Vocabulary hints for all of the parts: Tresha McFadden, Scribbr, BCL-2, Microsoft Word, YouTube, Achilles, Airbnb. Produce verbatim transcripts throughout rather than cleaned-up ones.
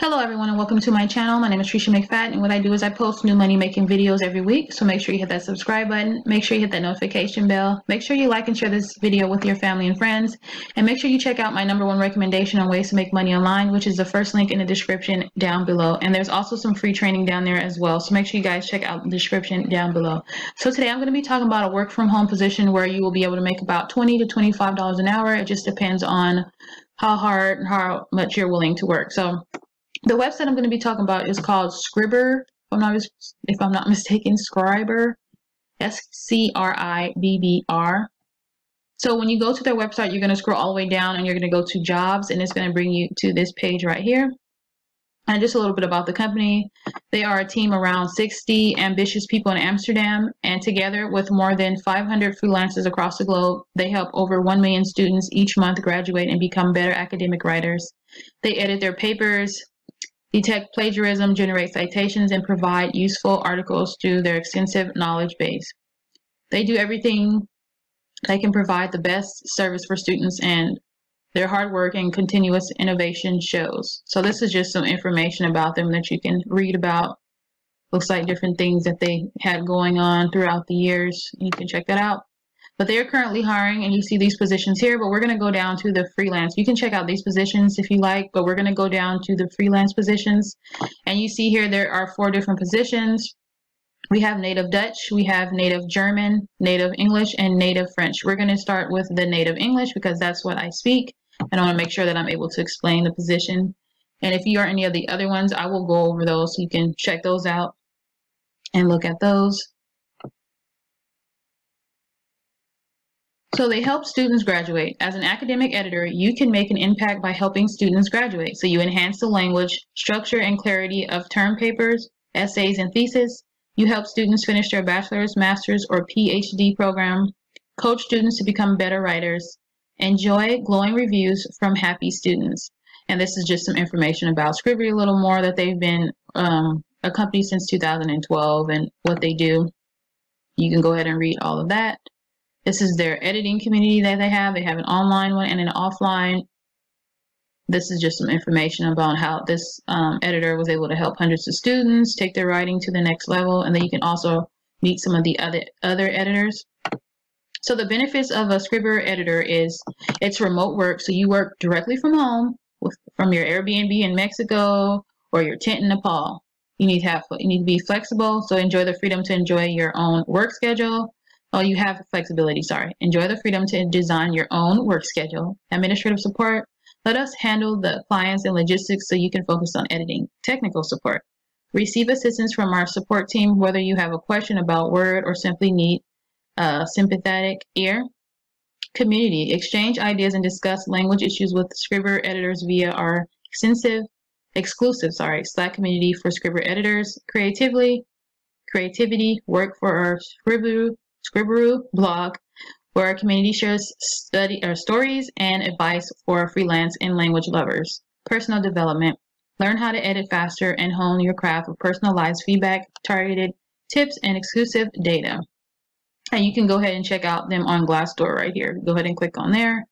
Hello everyone and welcome to my channel. My name is Tresha McFadden and what I do is I post new money making videos every week. So make sure you hit that subscribe button, make sure you hit that notification bell, make sure you like and share this video with your family and friends, and make sure you check out my number one recommendation on ways to make money online, which is the first link in the description down below. And there's also some free training down there as well. So make sure you guys check out the description down below. So today I'm going to be talking about a work from home position where you will be able to make about twenty to twenty-five dollars an hour. It just depends on how hard and how much you're willing to work. So the website I'm going to be talking about is called Scribbr, if I'm not, if I'm not mistaken, Scribbr, S C R I B B R. So when you go to their website, you're going to scroll all the way down and you're going to go to jobs, and it's going to bring you to this page right here. And just a little bit about the company. They are a team around sixty ambitious people in Amsterdam, and together with more than five hundred freelancers across the globe, they help over one million students each month graduate and become better academic writers. They edit their papers, detect plagiarism, generate citations, and provide useful articles through their extensive knowledge base. They do everything they can provide the best service for students, and their hard work and continuous innovation shows. So this is just some information about them that you can read about. Looks like different things that they had going on throughout the years. You can check that out. But they are currently hiring, and you see these positions here, but we're going to go down to the freelance. You can check out these positions if you like, but we're going to go down to the freelance positions. And you see here there are four different positions. We have native Dutch, we have native German, native English, and native French. We're going to start with the native English because that's what I speak, and I want to make sure that I'm able to explain the position. And if you are any of the other ones, I will go over those so you can check those out and look at those. So they help students graduate. As an academic editor, you can make an impact by helping students graduate. So you enhance the language, structure, and clarity of term papers, essays, and thesis. You help students finish their bachelor's, master's, or P H D program. Coach students to become better writers. Enjoy glowing reviews from happy students. And this is just some information about Scribbr, a little more that they've been um, a company since two thousand twelve and what they do. You can go ahead and read all of that. This is their editing community that they have. They have an online one and an offline. This is just some information about how this um, editor was able to help hundreds of students take their writing to the next level. And then you can also meet some of the other, other editors. So the benefits of a Scribbr editor is it's remote work. So you work directly from home with, from your Airbnb in Mexico or your tent in Nepal. You need to have, you need to be flexible. So enjoy the freedom to enjoy your own work schedule. Oh, you have flexibility, sorry. Enjoy the freedom to design your own work schedule. Administrative support. Let us handle the clients and logistics so you can focus on editing. Technical support. Receive assistance from our support team, whether you have a question about Word or simply need a sympathetic ear. Community. Exchange ideas and discuss language issues with Scribbr editors via our extensive, exclusive, sorry, Slack community for Scribbr editors. Creatively, creativity, work for our Scribbr. Scribbr blog, where our community shares study or stories and advice for freelance and language lovers. Personal development. Learn how to edit faster and hone your craft with personalized feedback, targeted tips, and exclusive data. And you can go ahead and check out them on Glassdoor right here. Go ahead and click on there.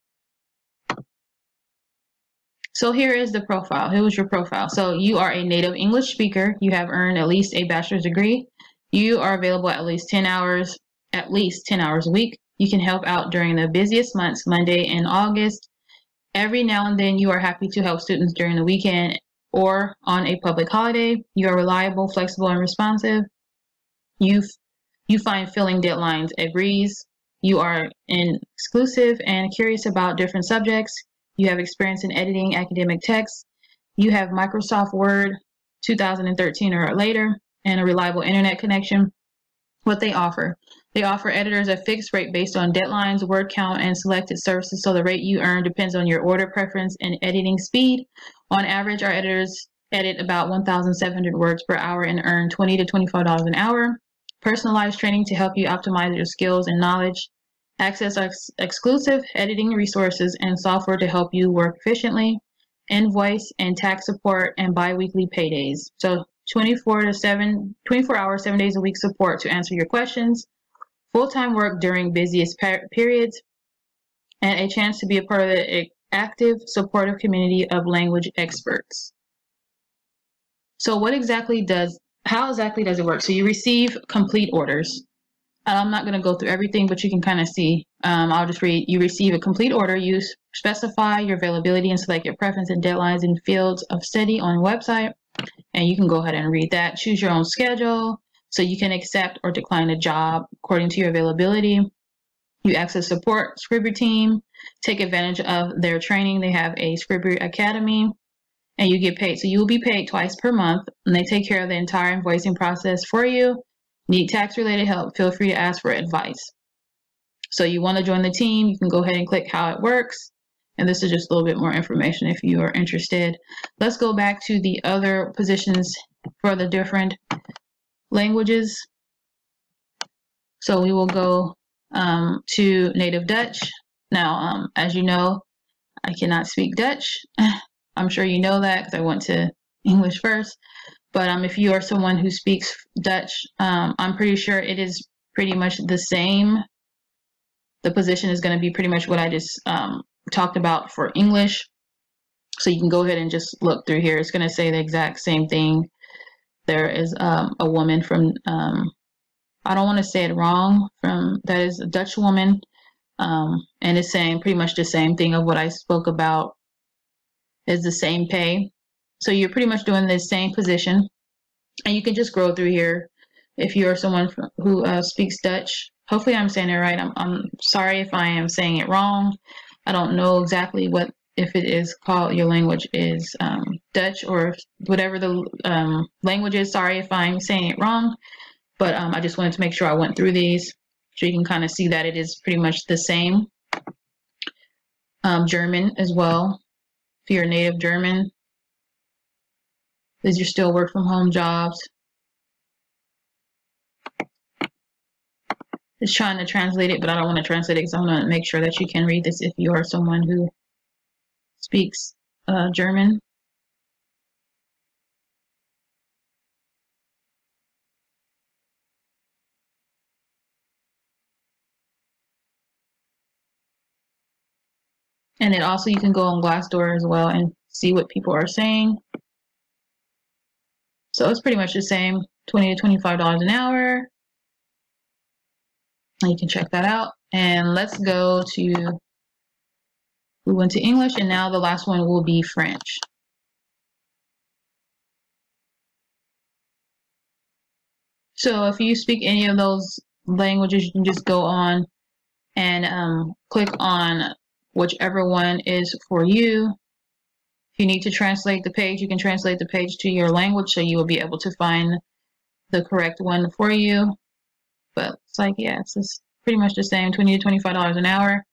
So here is the profile. Here was your profile. So you are a native English speaker. You have earned at least a bachelor's degree. You are available at least ten hours. At least ten hours a week. You can help out during the busiest months, Monday and August. Every now and then you are happy to help students during the weekend or on a public holiday. You are reliable, flexible, and responsive. You, you find filling deadlines a breeze. You are exclusive and curious about different subjects. You have experience in editing academic texts. You have Microsoft Word two thousand thirteen or later and a reliable internet connection. What they offer. They offer editors a fixed rate based on deadlines, word count, and selected services, so the rate you earn depends on your order preference and editing speed. On average, our editors edit about one thousand seven hundred words per hour and earn twenty to twenty-five dollars an hour. Personalized training to help you optimize your skills and knowledge. Access ex exclusive editing resources and software to help you work efficiently. Invoice and tax support and bi-weekly paydays. So twenty-four to seven, twenty-four hours, seven days a week support to answer your questions. Full-time work during busiest periods, and a chance to be a part of the active, supportive community of language experts. So what exactly does, how exactly does it work? So you receive complete orders. I'm not going to go through everything, but you can kind of see. Um, I'll just read, you receive a complete order. You specify your availability and select your preference and deadlines in fields of study on website. And you can go ahead and read that. Choose your own schedule. So you can accept or decline a job according to your availability. You access support, Scribbr team. Take advantage of their training. They have a Scribbr Academy. And you get paid. So you will be paid twice per month. And they take care of the entire invoicing process for you. Need tax-related help, feel free to ask for advice. So you want to join the team, you can go ahead and click how it works. And this is just a little bit more information if you are interested. Let's go back to the other positions for the different languages. So we will go um, to native Dutch. Now, um, as you know, I cannot speak Dutch. I'm sure you know that because I went to English first. But um, if you are someone who speaks Dutch, um, I'm pretty sure it is pretty much the same. The position is going to be pretty much what I just um, talked about for English. So you can go ahead and just look through here. It's going to say the exact same thing. There is um, a woman from, um, I don't want to say it wrong, from that is a Dutch woman. Um, and it's saying pretty much the same thing of what I spoke about is the same pay. So you're pretty much doing the same position, and you can just scroll through here if you're someone who uh, speaks Dutch. Hopefully I'm saying it right. I'm, I'm sorry if I am saying it wrong. I don't know exactly what, if it is called, your language is um, Dutch or whatever the um, language is. Sorry if I'm saying it wrong, but um, I just wanted to make sure I went through these so you can kind of see that it is pretty much the same. Um, German as well, if you're a native German. These are still work from home jobs. It's trying to translate it, but I don't want to translate it because I want to make sure that you can read this if you are someone who speaks uh, German. And it also, you can go on Glassdoor as well and see what people are saying. So it's pretty much the same, twenty to twenty-five dollars an hour. You can check that out. And let's go to, we went to English, and now the last one will be French. So if you speak any of those languages, you can just go on and um, click on whichever one is for you. You need to translate the page, you can translate the page to your language, so you will be able to find the correct one for you. But it's like, yeah, it's just pretty much the same, twenty to twenty-five dollars an hour.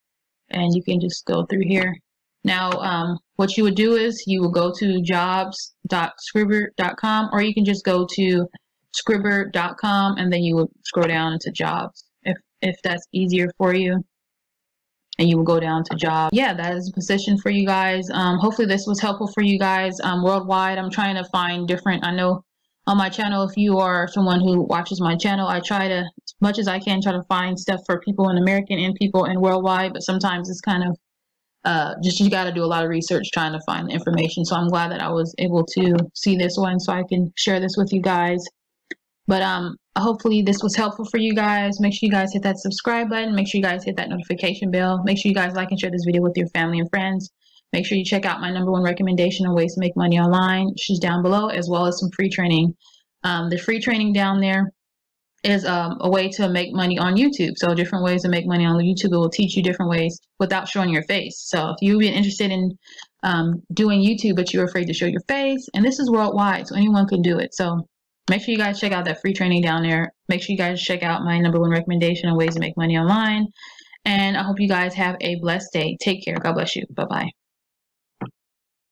And you can just go through here. Now, um, what you would do is you will go to jobs dot scribbr dot com, or you can just go to scribbr dot com, and then you would scroll down into jobs if, if that's easier for you. And you will go down to job. Yeah, that is a position for you guys. Um, hopefully this was helpful for you guys um, worldwide. I'm trying to find different, I know on my channel, if you are someone who watches my channel, I try to, as much as I can, try to find stuff for people in American and people in worldwide, but sometimes it's kind of, uh, just you gotta do a lot of research trying to find the information. So I'm glad that I was able to see this one so I can share this with you guys. But um, hopefully this was helpful for you guys. Make sure you guys hit that subscribe button. Make sure you guys hit that notification bell. Make sure you guys like and share this video with your family and friends. Make sure you check out my number one recommendation on ways to make money online. She's down below, as well as some free training. Um, the free training down there is um, a way to make money on YouTube. So different ways to make money on YouTube. It will teach you different ways without showing your face. So if you've been interested in um, doing YouTube, but you're afraid to show your face, and this is worldwide, so anyone can do it. So make sure you guys check out that free training down there. Make sure you guys check out my number one recommendation on ways to make money online. And I hope you guys have a blessed day. Take care. God bless you. Bye-bye.